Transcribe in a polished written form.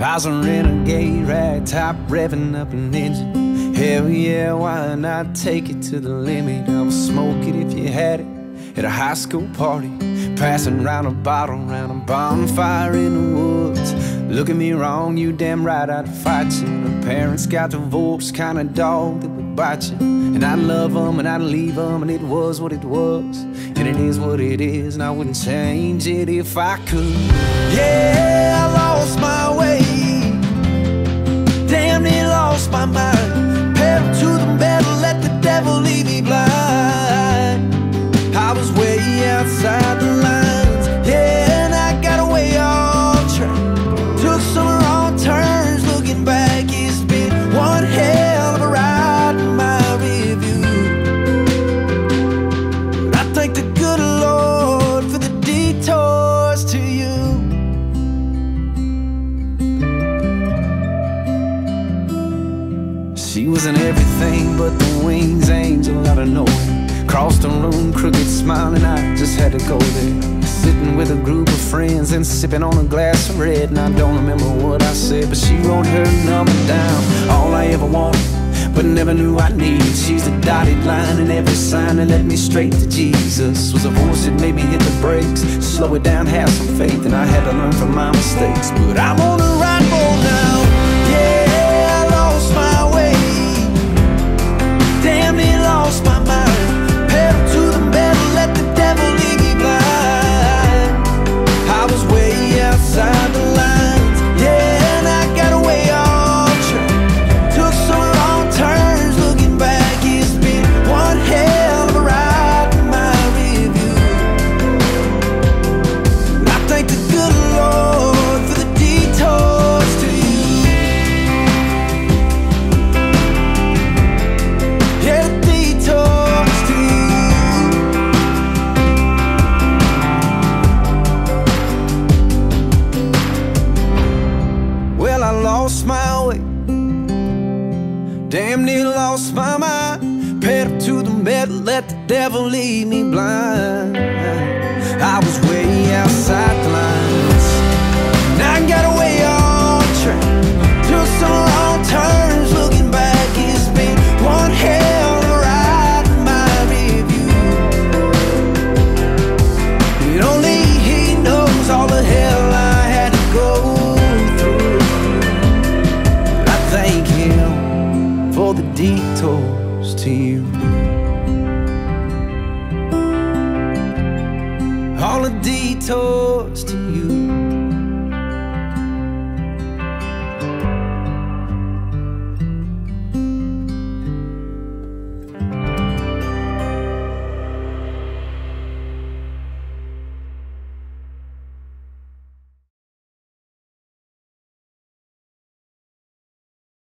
I was a renegade, ragtop, revving up an engine. Hell yeah, why not take it to the limit? I would smoke it if you had it at a high school party, passing round a bottle, round a bonfire in the woods. Look at me wrong, you damn right I'd fight you. Her parents got divorced, kind of dog that would bite you. And I'd love them and I'd leave them, and it was what it was, and it is what it is, and I wouldn't change it if I could. Yeah, I lost my way, damn near lost my mind. Pedal to the metal, let the devil leave me blind. I was way outside the lines, yeah, and I got away off track. Took some wrong turns, looking back, it's been one hell of a ride in my review. I thank the good Lord for the detours to you. She wasn't everything but the wings angel out of nowhere. Crossed the room, crooked smiling, I just had to go there. Sitting with a group of friends and sipping on a glass of red, and I don't remember what I said, but she wrote her number down. All I ever wanted, but never knew I needed. She's the dotted line and every sign that led me straight to Jesus. Was a voice that made me hit the brakes, slow it down, have some faith, and I had to learn from my mistakes. But I'm on the right ball now. Yeah, I lost my way, damn near lost my mind. Damn near lost my mind. Pedal to the metal, let the devil lead me blind. I was way outside the lines, and I got away on track. Took some wrong turns, looking back, it's been one hell of a ride in my review. And only he knows all the hell I had to go through. I thank him for the detours to you. All the detours to you.